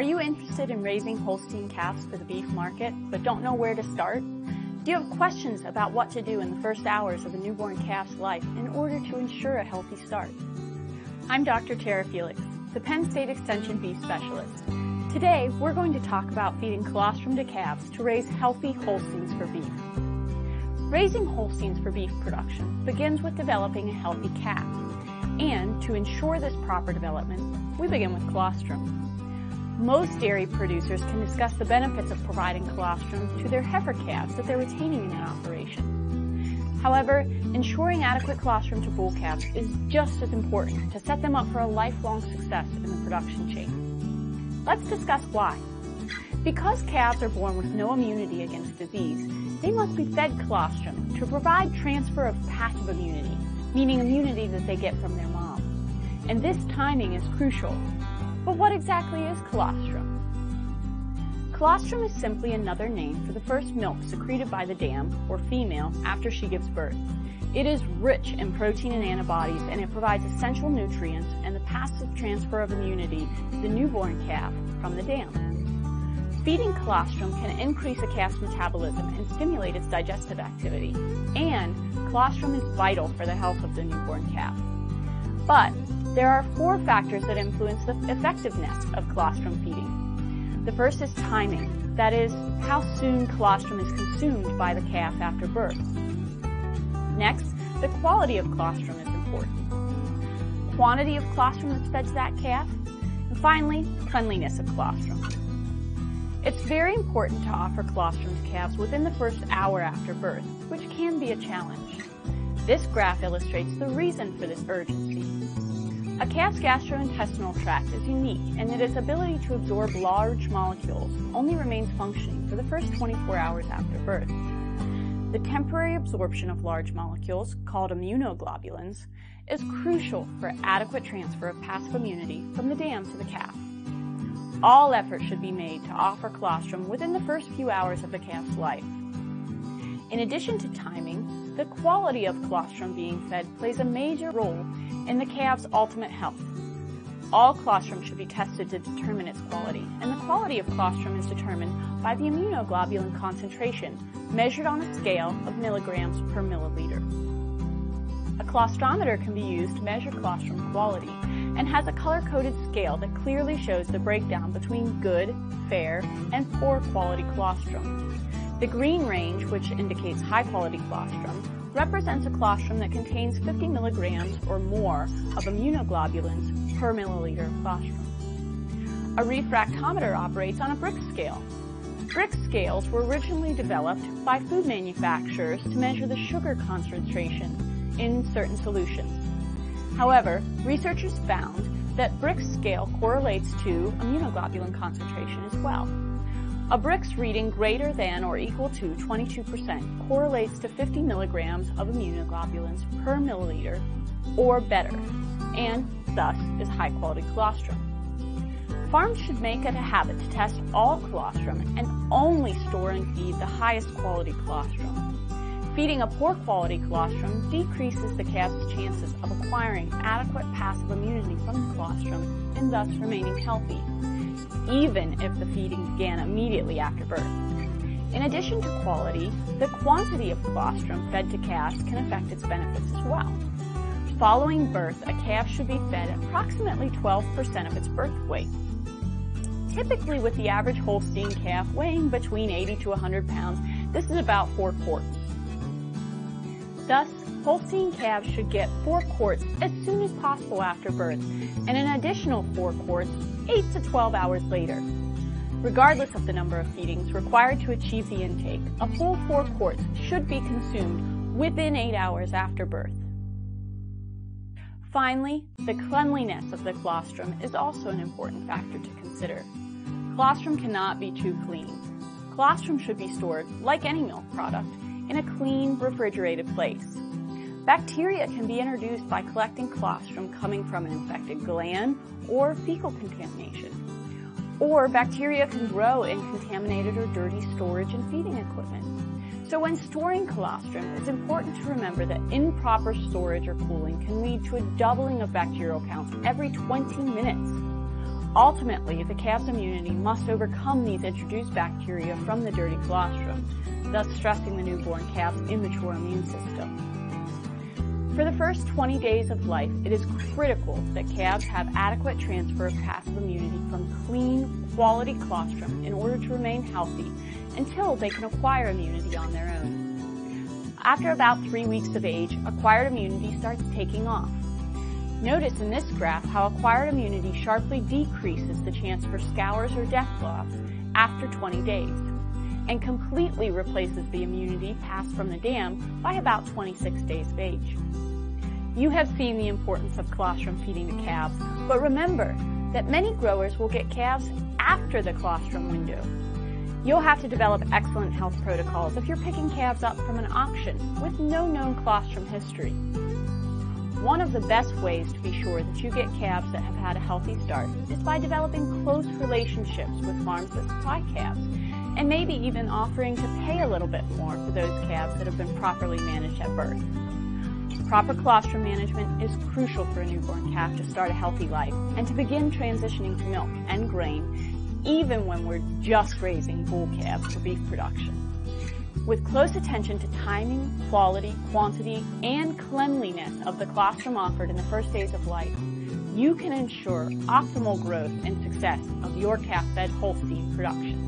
Are you interested in raising Holstein calves for the beef market but don't know where to start? Do you have questions about what to do in the first hours of a newborn calf's life in order to ensure a healthy start? I'm Dr. Tara Felix, the Penn State Extension beef specialist. Today, we're going to talk about feeding colostrum to calves to raise healthy Holsteins for beef. Raising Holsteins for beef production begins with developing a healthy calf, and to ensure this proper development, we begin with colostrum. Most dairy producers can discuss the benefits of providing colostrum to their heifer calves that they're retaining in an operation. However, ensuring adequate colostrum to bull calves is just as important to set them up for a lifelong success in the production chain. Let's discuss why. Because calves are born with no immunity against disease, they must be fed colostrum to provide transfer of passive immunity, meaning immunity that they get from their mom. And this timing is crucial. But what exactly is colostrum? Colostrum is simply another name for the first milk secreted by the dam, or female, after she gives birth. It is rich in protein and antibodies, and it provides essential nutrients and the passive transfer of immunity to the newborn calf from the dam. Feeding colostrum can increase a calf's metabolism and stimulate its digestive activity, and colostrum is vital for the health of the newborn calf. But there are four factors that influence the effectiveness of colostrum feeding. The first is timing, that is, how soon colostrum is consumed by the calf after birth. Next, the quality of colostrum is important. Quantity of colostrum that's fed to that calf, and finally, cleanliness of colostrum. It's very important to offer colostrum to calves within the first hour after birth, which can be a challenge. This graph illustrates the reason for this urgency. A calf's gastrointestinal tract is unique in that its ability to absorb large molecules only remains functioning for the first 24 hours after birth. The temporary absorption of large molecules, called immunoglobulins, is crucial for adequate transfer of passive immunity from the dam to the calf. All effort should be made to offer colostrum within the first few hours of the calf's life. In addition to timing, the quality of colostrum being fed plays a major role in the calf's ultimate health. All colostrum should be tested to determine its quality, and the quality of colostrum is determined by the immunoglobulin concentration, measured on a scale of milligrams per milliliter. A colostrometer can be used to measure colostrum quality, and has a color-coded scale that clearly shows the breakdown between good, fair, and poor quality colostrum. The green range, which indicates high-quality colostrum, represents a colostrum that contains 50 milligrams or more of immunoglobulins per milliliter of colostrum. A refractometer operates on a Brix scale. Brix scales were originally developed by food manufacturers to measure the sugar concentration in certain solutions. However, researchers found that Brix scale correlates to immunoglobulin concentration as well. A Brix reading greater than or equal to 22% correlates to 50 milligrams of immunoglobulins per milliliter or better, and thus is high quality colostrum. Farms should make it a habit to test all colostrum and only store and feed the highest quality colostrum. Feeding a poor quality colostrum decreases the calf's chances of acquiring adequate passive immunity from the colostrum and thus remaining healthy, even if the feeding began immediately after birth. In addition to quality, the quantity of colostrum fed to calves can affect its benefits as well. Following birth, a calf should be fed approximately 12% of its birth weight. Typically, with the average Holstein calf weighing between 80 to 100 pounds, this is about 4 quarts. Thus, Holstein calves should get 4 quarts as soon as possible after birth, and an additional 4 quarts 8 to 12 hours later. Regardless of the number of feedings required to achieve the intake, a full 4 quarts should be consumed within 8 hours after birth. Finally, the cleanliness of the colostrum is also an important factor to consider. Colostrum cannot be too clean. Colostrum should be stored, like any milk product, in a clean, refrigerated place. Bacteria can be introduced by collecting colostrum coming from an infected gland or fecal contamination. Or bacteria can grow in contaminated or dirty storage and feeding equipment. So when storing colostrum, it's important to remember that improper storage or cooling can lead to a doubling of bacterial counts every 20 minutes. Ultimately, the calf's immunity must overcome these introduced bacteria from the dirty colostrum, thus stressing the newborn calf's immature immune system. For the first 20 days of life, it is critical that calves have adequate transfer of passive immunity from clean, quality colostrum in order to remain healthy until they can acquire immunity on their own. After about 3 weeks of age, acquired immunity starts taking off. Notice in this graph how acquired immunity sharply decreases the chance for scours or death loss after 20 days, and completely replaces the immunity passed from the dam by about 26 days of age. You have seen the importance of colostrum feeding to calves, but remember that many growers will get calves after the colostrum window. You'll have to develop excellent health protocols if you're picking calves up from an auction with no known colostrum history. One of the best ways to be sure that you get calves that have had a healthy start is by developing close relationships with farms that supply calves, and maybe even offering to pay a little bit more for those calves that have been properly managed at birth. Proper colostrum management is crucial for a newborn calf to start a healthy life and to begin transitioning to milk and grain, even when we're just raising bull calves for beef production. With close attention to timing, quality, quantity, and cleanliness of the colostrum offered in the first days of life, you can ensure optimal growth and success of your calf-fed Holstein production.